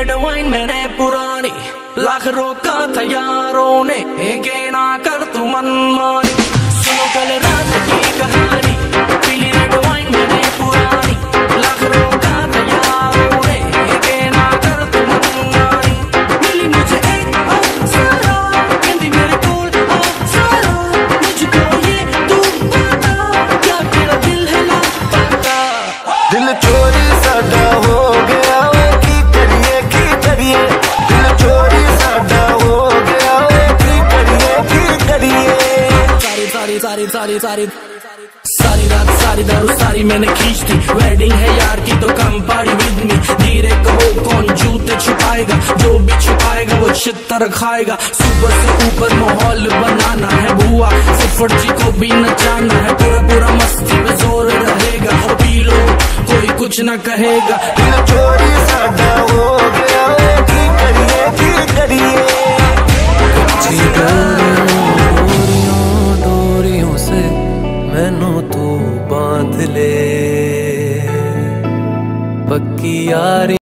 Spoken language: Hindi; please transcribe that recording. पेड़ वाइन मैंने पुरानी लाखों का तैयारों ने एक ना कर तू मनमानी सुनो कल रात की कहानी पीली रेड वाइन मैंने पुरानी लाखों का तैयारों ने एक ना कर तू मनमानी मिली मुझे एक अवसरा कंदी मेरे कोल अवसरा मुझको ये तू पता क्या तेरा दिल है लापता दिल चोरी सदा हो गया सारी सारी सारी सारी रात सारी दारू सारी मैंने खींच दी वेडिंग है यार की तो कम पारी विद मी धीरे कहो कौन जूते छुपाएगा जो भी छुपाएगा वो छितर खाएगा सुपर से ऊपर माहौल बनाना है बुआ सिफर जी को भी नचाना है पूरा पूरा मस्ती में जोर रहेगा हो पी लो कोई कुछ ना कहेगा दिल चोरी सादा हो गया की करिए मैनू तू बांध ले पक्की यारी।